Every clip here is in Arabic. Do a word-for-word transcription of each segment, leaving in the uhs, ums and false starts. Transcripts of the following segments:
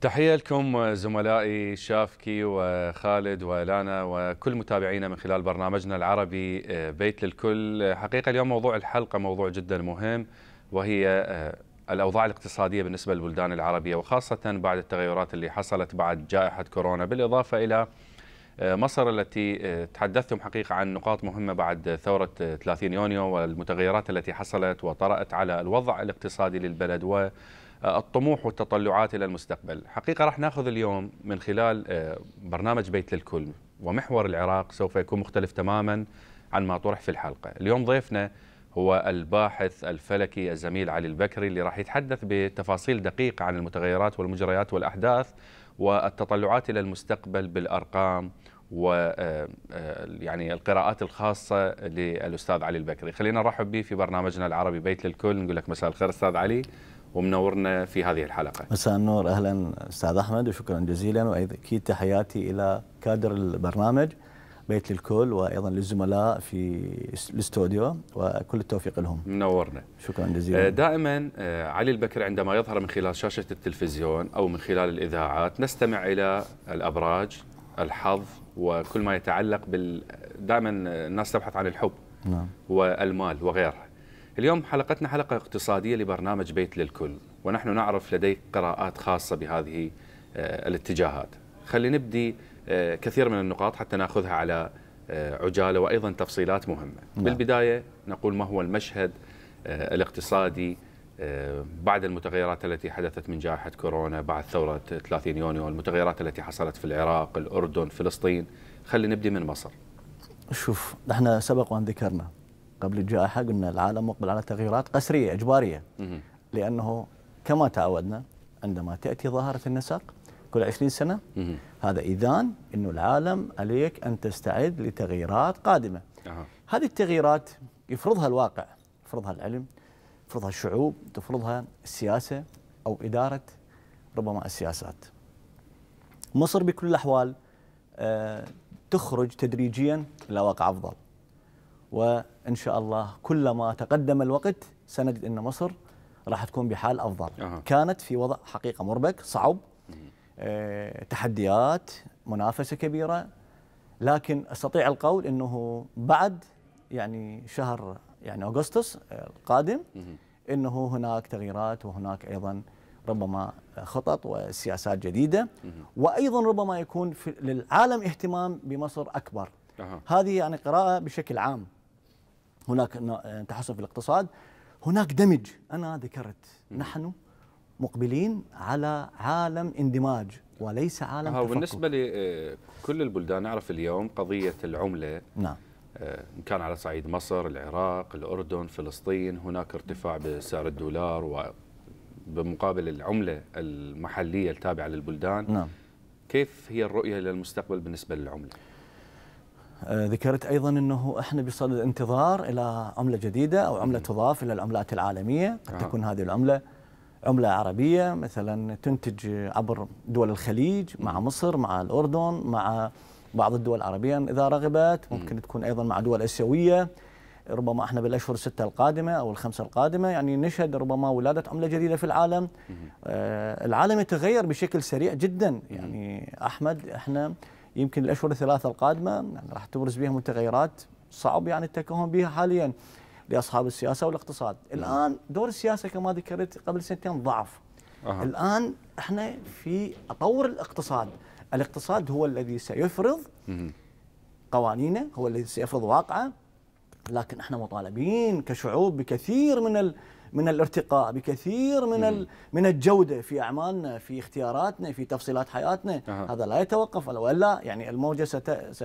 تحية لكم زملائي شافكي وخالد ولانا وكل متابعينا من خلال برنامجنا العربي بيت للكل. حقيقة اليوم موضوع الحلقة موضوع جدا مهم، وهي الأوضاع الاقتصادية بالنسبة للبلدان العربية، وخاصة بعد التغيرات اللي حصلت بعد جائحة كورونا، بالإضافة إلى مصر التي تحدثتم حقيقة عن نقاط مهمة بعد ثورة ثلاثين يونيو والمتغيرات التي حصلت وطرأت على الوضع الاقتصادي للبلد و الطموح والتطلعات إلى المستقبل. حقيقة راح ناخذ اليوم من خلال برنامج بيت للكل ومحور العراق سوف يكون مختلف تماما عن ما طرح في الحلقة. اليوم ضيفنا هو الباحث الفلكي الزميل علي البكري اللي راح يتحدث بتفاصيل دقيقة عن المتغيرات والمجريات والأحداث والتطلعات إلى المستقبل بالأرقام و يعني القراءات الخاصة للأستاذ علي البكري. خلينا نرحب به في برنامجنا العربي بيت للكل. نقول لك مساء الخير أستاذ علي ومنورنا في هذه الحلقة. مساء النور، أهلا أستاذ أحمد وشكرا جزيلا، وأكيد تحياتي إلى كادر البرنامج بيت للكل وأيضا للزملاء في الاستوديو وكل التوفيق لهم. منورنا. شكرا جزيلا. دائما علي البكري عندما يظهر من خلال شاشة التلفزيون أو من خلال الإذاعات نستمع إلى الأبراج، الحظ، وكل ما يتعلق بال دائما الناس تبحث عن الحب، نعم، والمال وغيرها. اليوم حلقتنا حلقة اقتصادية لبرنامج بيت للكل، ونحن نعرف لديك قراءات خاصة بهذه الاتجاهات. خلي نبدي كثير من النقاط حتى ناخذها على عجالة وأيضا تفصيلات مهمة. نعم. بالبداية نقول ما هو المشهد الاقتصادي بعد المتغيرات التي حدثت من جائحة كورونا، بعد ثورة ثلاثين يونيو، المتغيرات التي حصلت في العراق، الأردن، فلسطين. خلي نبدي من مصر. شوف، نحن سبق وأن ذكرنا قبل الجائحة قلنا العالم مقبل على تغييرات قسرية إجبارية، لأنه كما تعودنا عندما تأتي ظاهرة النسق كل عشرين سنة هذا إذن أنه العالم عليك أن تستعد لتغييرات قادمة. أه. هذه التغييرات يفرضها الواقع، يفرضها العلم، يفرضها الشعوب، تفرضها السياسة أو إدارة ربما السياسات. مصر بكل الأحوال آه تخرج تدريجيا إلى واقع أفضل، وإن شاء الله كلما تقدم الوقت سنجد أن مصر راح تكون بحال أفضل. أه. كانت في وضع حقيقة مربك صعب، أه، تحديات، منافسة كبيرة، لكن أستطيع القول أنه بعد يعني شهر يعني أغسطس القادم أنه هناك تغييرات، وهناك أيضا ربما خطط وسياسات جديدة، وأيضا ربما يكون للعالم اهتمام بمصر أكبر. أه. هذه يعني قراءة بشكل عام. هناك تحسن في الاقتصاد، هناك دمج. أنا ذكرت نحن مقبلين على عالم اندماج وليس عالم تفكك. بالنسبة لكل البلدان نعرف اليوم قضية العملة، نعم، إن كان على صعيد مصر، العراق، الأردن، فلسطين، هناك ارتفاع بسعر الدولار وبمقابل العملة المحلية التابعة للبلدان. نعم. كيف هي الرؤية للمستقبل بالنسبة للعملة؟ ذكرت أيضا أنه إحنا بصدد انتظار إلى عملة جديدة أو عملة تضاف إلى العملات العالمية. قد تكون هذه العملة عملة عربية مثلا تنتج عبر دول الخليج مع مصر، مع الأردن، مع بعض الدول العربية إذا رغبت. ممكن تكون أيضا مع دول آسيوية. ربما إحنا بالأشهر الستة القادمة أو الخمسة القادمة يعني نشهد ربما ولادة عملة جديدة في العالم. العالم يتغير بشكل سريع جدا يعني أحمد. إحنا يمكن الأشهر الثلاثة القادمة يعني راح تبرز بها متغيرات صعب يعني التكهن بها حاليا لأصحاب السياسة والاقتصاد. الآن دور السياسة كما ذكرت قبل سنتين ضعف. أه. الآن احنا في أطور الاقتصاد. الاقتصاد هو الذي سيفرض قوانينه، هو الذي سيفرض واقعه، لكن احنا مطالبين كشعوب بكثير من ال من الارتقاء، بكثير من من الجوده في اعمالنا، في اختياراتنا، في تفصيلات حياتنا. أه. هذا لا يتوقف والا يعني الموجه ست س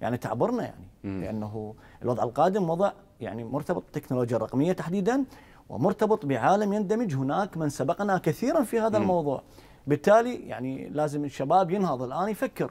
يعني تعبرنا يعني. مم. لانه الوضع القادم وضع يعني مرتبط بالتكنولوجيا الرقميه تحديدا، ومرتبط بعالم يندمج. هناك من سبقنا كثيرا في هذا. مم. الموضوع. بالتالي يعني لازم الشباب ينهض الان، يفكر،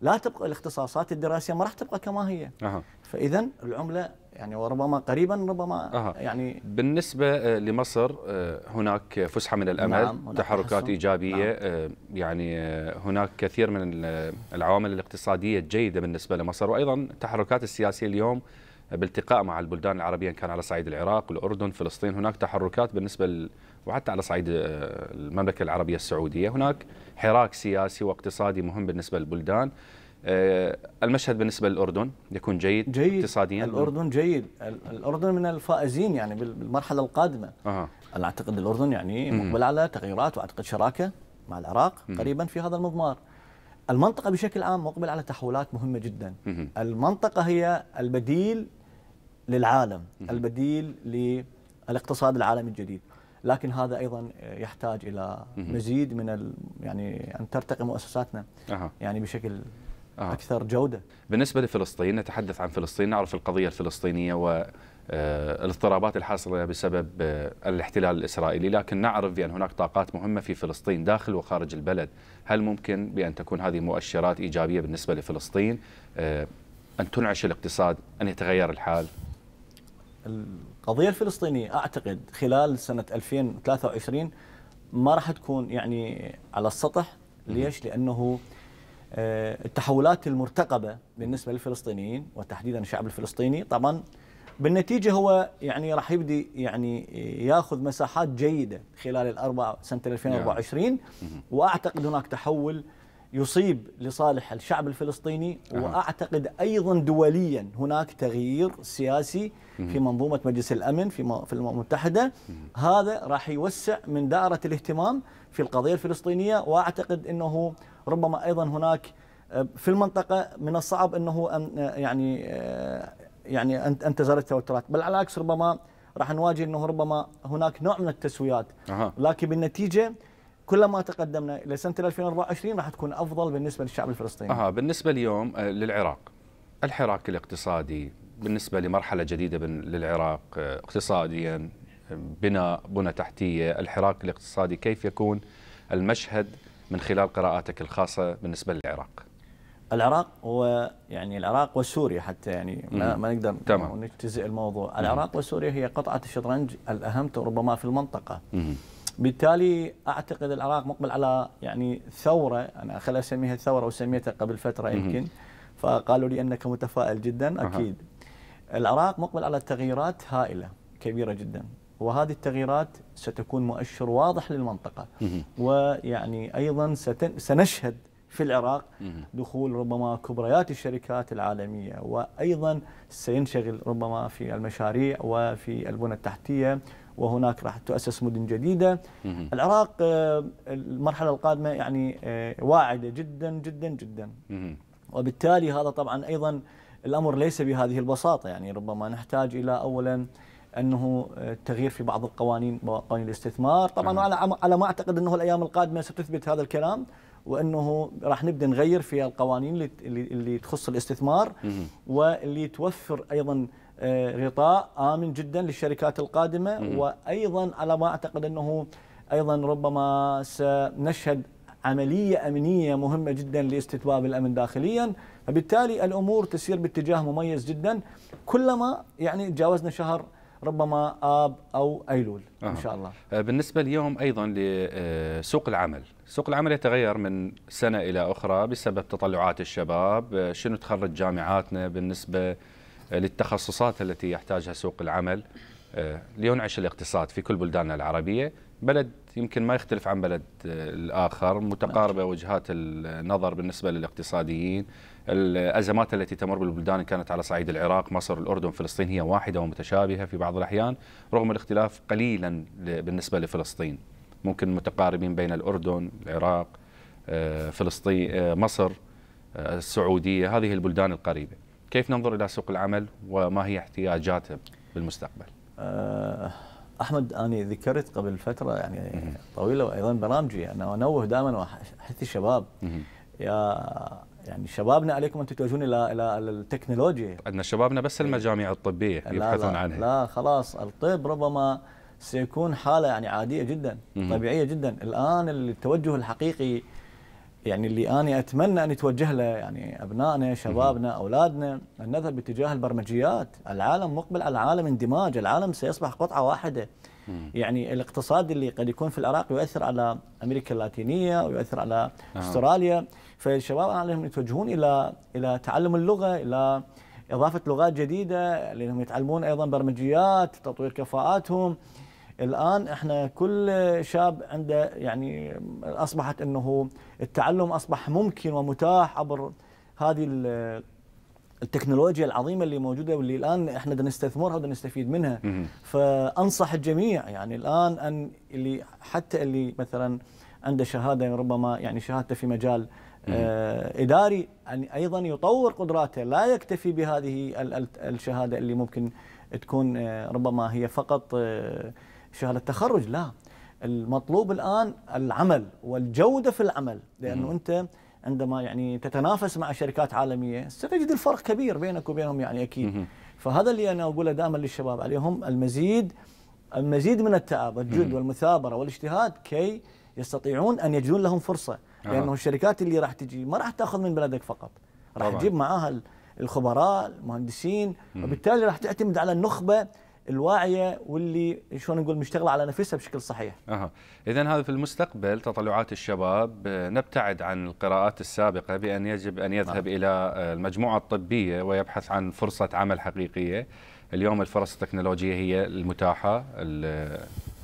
لا تبقى الاختصاصات الدراسيه ما راح تبقى كما هي. أه. فاذا العمله يعني وربما قريبا ربما. أه. يعني بالنسبة لمصر هناك فسحة من الأمل. نعم، تحركات حسن إيجابية. نعم. يعني هناك كثير من العوامل الاقتصادية الجيدة بالنسبة لمصر، وأيضا التحركات السياسية اليوم بالالتقاء مع البلدان العربية كان على صعيد العراق، الأردن، فلسطين، هناك تحركات بالنسبة وحتى على صعيد المملكة العربية السعودية هناك حراك سياسي واقتصادي مهم بالنسبة للبلدان. المشهد بالنسبة للأردن يكون جيد, جيد اقتصاديا. الأردن جيد, الأردن من الفائزين يعني بالمرحلة القادمة. أه. أنا أعتقد الأردن يعني مقبل على تغييرات, وأعتقد شراكة مع العراق قريبا في هذا المضمار. المنطقة بشكل عام مقبل على تحولات مهمة جدا. المنطقة هي البديل للعالم, البديل للاقتصاد العالمي الجديد, لكن هذا ايضا يحتاج الى مزيد من ال... يعني ان ترتقي مؤسساتنا أه. يعني بشكل أه. اكثر جوده. بالنسبه لفلسطين, نتحدث عن فلسطين, نعرف القضيه الفلسطينيه والاضطرابات الحاصله بسبب الاحتلال الاسرائيلي, لكن نعرف بان هناك طاقات مهمه في فلسطين داخل وخارج البلد. هل ممكن بان تكون هذه مؤشرات ايجابيه بالنسبه لفلسطين, ان تنعش الاقتصاد, ان يتغير الحال؟ القضية الفلسطينية أعتقد خلال سنة ألفين وثلاثة وعشرين ما راح تكون يعني على السطح. ليش؟ لأنه التحولات المرتقبة بالنسبة للفلسطينيين وتحديدا الشعب الفلسطيني طبعا بالنتيجة هو يعني راح يبدي يعني ياخذ مساحات جيدة خلال الأربع سنة ألفين وأربعة وعشرين, وأعتقد هناك تحول يصيب لصالح الشعب الفلسطيني. أه. وأعتقد أيضا دوليا هناك تغيير سياسي في منظومة مجلس الأمن في في الأمم المتحدة. هذا راح يوسع من دائرة الاهتمام في القضية الفلسطينية, وأعتقد أنه ربما أيضا هناك في المنطقة من الصعب أنه أن يعني يعني أن تزال التوترات, بل على العكس ربما راح نواجه أنه ربما هناك نوع من التسويات. أه. لكن بالنتيجة كلما تقدمنا الى سنه ألفين وأربعة وعشرين راح تكون افضل بالنسبه للشعب الفلسطيني. اها بالنسبه اليوم للعراق, الحراك الاقتصادي بالنسبه لمرحله جديده للعراق اقتصاديا, بناء بنى تحتيه, الحراك الاقتصادي, كيف يكون المشهد من خلال قراءاتك الخاصه بالنسبه للعراق؟ العراق هو يعني العراق وسوريا حتى يعني ما, ما نقدر نجتزئ الموضوع. العراق وسوريا هي قطعه الشطرنج الاهم ربما في المنطقه. مم. بالتالي أعتقد العراق مقبل على يعني ثورة, أنا خليني أسميها ثورة وسميتها قبل فترة يمكن, فقالوا لي أنك متفائل جدا. أكيد العراق مقبل على تغييرات هائلة كبيرة جدا, وهذه التغييرات ستكون مؤشر واضح للمنطقة, ويعني أيضا سنشهد في العراق دخول ربما كبريات الشركات العالمية, وأيضا سينشغل ربما في المشاريع وفي البنى التحتية, وهناك راح تؤسس مدن جديدة. العراق المرحلة القادمة يعني واعدة جدا جدا جدا, وبالتالي هذا طبعا أيضا الأمر ليس بهذه البساطة. يعني ربما نحتاج إلى أولا أنه تغيير في بعض القوانين, قوانين الاستثمار طبعا. على ما أعتقد أنه الأيام القادمة ستثبت هذا الكلام, وأنه راح نبدأ نغير في القوانين اللي, اللي تخص الاستثمار, واللي توفر أيضا غطاء آمن جدا للشركات القادمة. مم. وأيضا على ما أعتقد أنه أيضا ربما سنشهد عملية أمنية مهمة جدا لاستتباب الأمن داخليا, فبالتالي الأمور تسير باتجاه مميز جدا كلما يعني تجاوزنا شهر ربما آب أو أيلول. آه. إن شاء الله. بالنسبة اليوم أيضا لسوق العمل, سوق العمل يتغير من سنة إلى أخرى بسبب تطلعات الشباب, شنو تخرج جامعاتنا بالنسبة للتخصصات التي يحتاجها سوق العمل لينعش الاقتصاد في كل بلداننا العربية. بلد يمكن ما يختلف عن بلد الآخر, متقاربة وجهات النظر بالنسبة للاقتصاديين. الأزمات التي تمر بالبلدان كانت على صعيد العراق, مصر, الأردن, فلسطين هي واحدة ومتشابهة في بعض الأحيان رغم الاختلاف قليلا بالنسبة لفلسطين. ممكن متقاربين بين الأردن, العراق, فلسطين, مصر, السعودية, هذه البلدان القريبة. كيف ننظر إلى سوق العمل وما هي احتياجاته بالمستقبل؟ أحمد أنا ذكرت قبل فترة يعني طويلة, وأيضا برامجي أنا أنوه دائما وأحثي الشباب, يا يعني شبابنا عليكم أن تتوجهون إلى إلى التكنولوجيا. عندنا شبابنا بس المجامع الطبية يبحثون عنها. لا خلاص, الطب ربما سيكون حالة يعني عادية جدا, طبيعية جدا. الآن التوجه الحقيقي يعني اللي أنا أتمنى أن يتوجه له يعني أبنائنا, شبابنا, أولادنا, أن نذهب باتجاه البرمجيات. العالم مقبل على عالم اندماج, العالم سيصبح قطعة واحدة. يعني الاقتصاد اللي قد يكون في العراق يؤثر على أمريكا اللاتينية ويؤثر على أستراليا, فالشباب عليهم يتوجهون إلى إلى تعلم اللغة, إلى إضافة لغات جديدة, لأنهم يتعلمون أيضا برمجيات, تطوير كفاءاتهم, الآن احنا كل شاب عنده يعني أصبحت أنه التعلم أصبح ممكن ومتاح عبر هذه التكنولوجيا العظيمة اللي موجودة واللي الآن احنا بدنا نستثمرها وبدنا نستفيد منها. فأنصح الجميع يعني الآن أن اللي حتى اللي مثلا عنده شهادة ربما يعني شهادته في مجال إداري يعني أيضا يطور قدراته، لا يكتفي بهذه الشهادة اللي ممكن تكون ربما هي فقط شهادة تخرج، لا، المطلوب الآن العمل والجودة في العمل، لأنه أنت عندما يعني تتنافس مع شركات عالمية ستجد الفرق كبير بينك وبينهم يعني أكيد. فهذا اللي أنا أقوله دائما للشباب، عليهم المزيد المزيد من التعب والجهد والمثابرة والاجتهاد كي يستطيعون أن يجدون لهم فرصة. لأنه الشركات اللي راح تجي ما راح تأخذ من بلدك فقط، راح تجيب معاها الخبراء المهندسين، وبالتالي راح تعتمد على النخبة الواعية واللي شلون نقول مشتغلة على نفسها بشكل صحيح. أها، إذا هذا في المستقبل تطلعات الشباب نبتعد عن القراءات السابقة بأن يجب أن يذهب آه. إلى المجموعة الطبية ويبحث عن فرصة عمل حقيقية. اليوم الفرص التكنولوجية هي المتاحة،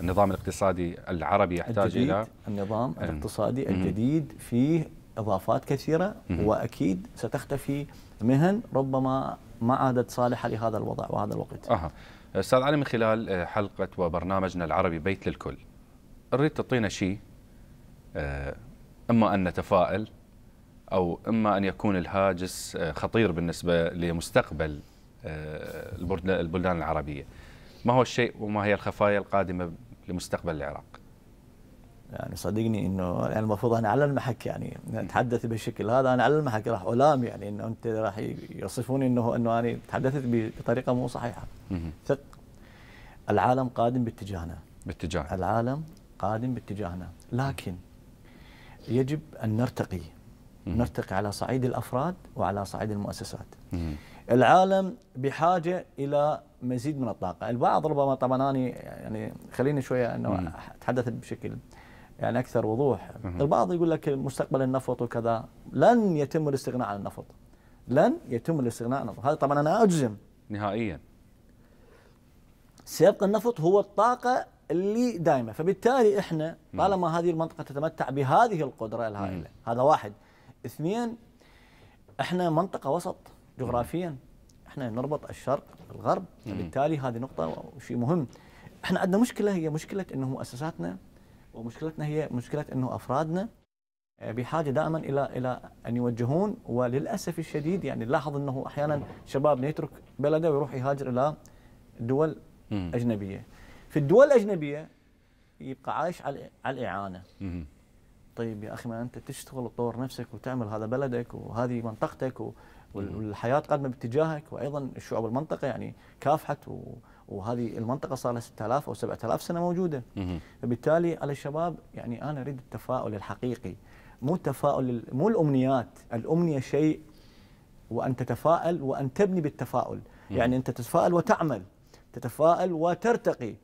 النظام الاقتصادي العربي يحتاج إلى النظام الاقتصادي الجديد فيه إضافات كثيرة، وأكيد ستختفي مهن ربما ما عادت صالحة لهذا الوضع وهذا الوقت. أها، أستاذ علي، من خلال حلقة وبرنامجنا العربي بيت للكل أريد تعطينا شيء، إما أن نتفائل أو إما أن يكون الهاجس خطير بالنسبة لمستقبل البلدان العربية. ما هو الشيء وما هي الخفايا القادمة لمستقبل العراق؟ يعني صدقني انه يعني المفروض انا على المحك يعني اتحدث بالشكل هذا، انا على المحك راح الام يعني انه انت راح يصفوني انه انه انا تحدثت بطريقه مو صحيحه. ثق، العالم قادم باتجاهنا باتجاهنا العالم قادم باتجاهنا، لكن يجب ان نرتقي نرتقي على صعيد الافراد وعلى صعيد المؤسسات. العالم بحاجه الى مزيد من الطاقه، البعض ربما طبعا انا يعني خليني شويه انه اتحدث بشكل يعني أكثر وضوح. البعض يقول لك مستقبل النفط وكذا، لن يتم الاستغناء عن النفط، لن يتم الاستغناء عن النفط، هذا طبعا أنا أجزم نهائيا سيبقى النفط هو الطاقة اللي دائمة. فبالتالي إحنا طالما هذه المنطقة تتمتع بهذه القدرة الهائلة، هذا واحد. اثنين، إحنا منطقة وسط جغرافيا، إحنا نربط الشرق بالغرب، فبالتالي هذه نقطة وشيء مهم. إحنا عندنا مشكلة، هي مشكلة إنه مؤسساتنا ومشكلتنا هي مشكلة أنه أفرادنا بحاجة دائما إلى إلى أن يوجهون. وللأسف الشديد يعني نلاحظ أنه أحيانا شبابنا يترك بلده ويروح يهاجر إلى دول أجنبية. في الدول الأجنبية يبقى عايش على الإعانة. طيب يا أخي، ما أنت تشتغل وتطور نفسك وتعمل، هذا بلدك وهذه منطقتك والحياة قادمة باتجاهك، وأيضا الشعوب المنطقة يعني كافحت و وهذه المنطقة صار لها ستة آلاف أو سبعة آلاف سنة موجودة. فبالتالي على الشباب يعني أنا أريد التفاؤل الحقيقي، مو التفاؤل مو الأمنيات، الأمنية شيء وأن تتفائل وأن تبني بالتفاؤل. يعني أنت تتفائل وتعمل، تتفائل وترتقي،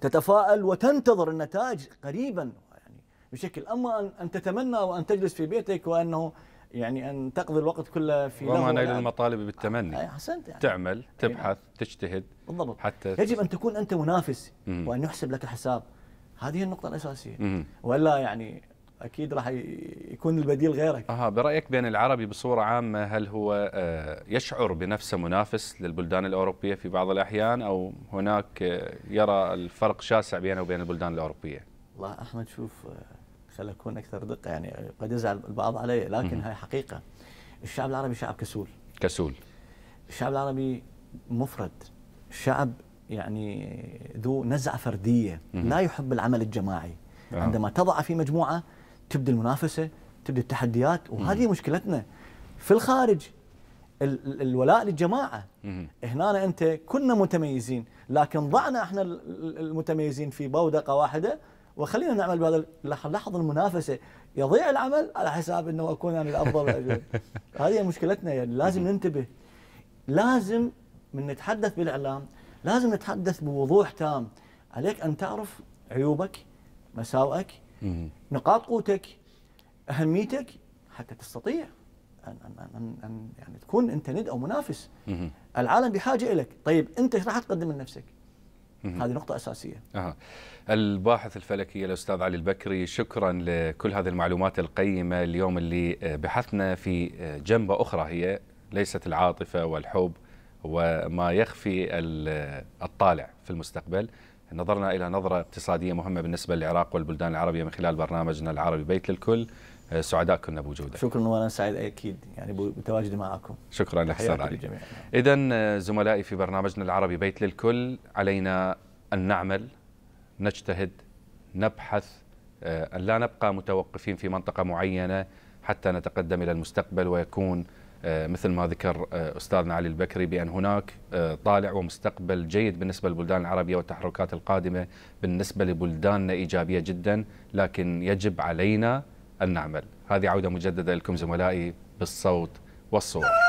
تتفائل وتنتظر النتائج قريبا يعني بشكل، أما أن تتمنى وأن تجلس في بيتك وأنه يعني أن تقضي الوقت كله في لهو. وما نيل يعني المطالب بالتمني، حسنت يعني تعمل تبحث تجتهد بالضبط. حتى يجب أن تكون أنت منافس مم. وأن يحسب لك الحساب، هذه النقطة الأساسية. مم. ولا يعني أكيد راح يكون البديل غيرك. أها، برأيك بين العربي بصورة عامة هل هو يشعر بنفسه منافس للبلدان الأوروبية في بعض الأحيان، أو هناك يرى الفرق شاسع بينه وبين البلدان الأوروبية؟ والله أحمد، شوف خليني أكون أكثر دقة، يعني قد يزعل البعض علي لكن هاي حقيقة. الشعب العربي شعب كسول كسول، الشعب العربي مفرد، شعب يعني ذو نزعة فردية، لا يحب العمل الجماعي. آه. عندما تضع في مجموعة تبدأ المنافسة، تبدأ التحديات، وهذه مم. مشكلتنا في الخارج، ال الولاء للجماعة. مم. هنا أنت كنا متميزين، لكن ضعنا احنا المتميزين في بودقة واحدة وخلينا نعمل بهذا. لاحظ المنافسة، يضيع العمل على حساب أنه أكون أنا الأفضل. هذه مشكلتنا، يعني لازم ننتبه، لازم من نتحدث بالإعلام لازم نتحدث بوضوح تام. عليك أن تعرف عيوبك، مساوئك، نقاط قوتك، أهميتك، حتى تستطيع أن, أن, أن, أن يعني تكون أنت ند أو منافس. العالم بحاجة إليك، طيب أنت راح تقدم لنفسك؟ هذه نقطة أساسية. أه. الباحث الفلكي الأستاذ علي البكري، شكرا لكل هذه المعلومات القيمة اليوم اللي بحثنا في جنبة أخرى هي ليست العاطفة والحب وما يخفي الطالع في المستقبل. نظرنا إلى نظرة اقتصادية مهمة بالنسبة للعراق والبلدان العربية من خلال برنامجنا العربي بيت للكل. سعداء كنا بوجودك. شكرا، وانا سعيد اكيد يعني بتواجدي معكم. شكرا لك استاذ علي. اذا زملائي في برنامجنا العربي بيت للكل، علينا ان نعمل، نجتهد، نبحث، ان لا نبقى متوقفين في منطقه معينه حتى نتقدم الى المستقبل، ويكون مثل ما ذكر استاذنا علي البكري بان هناك طالع ومستقبل جيد بالنسبه للبلدان العربيه، والتحركات القادمه بالنسبه لبلداننا ايجابيه جدا، لكن يجب علينا أن نعمل. هذه عودة مجددة لكم زملائي بالصوت والصورة.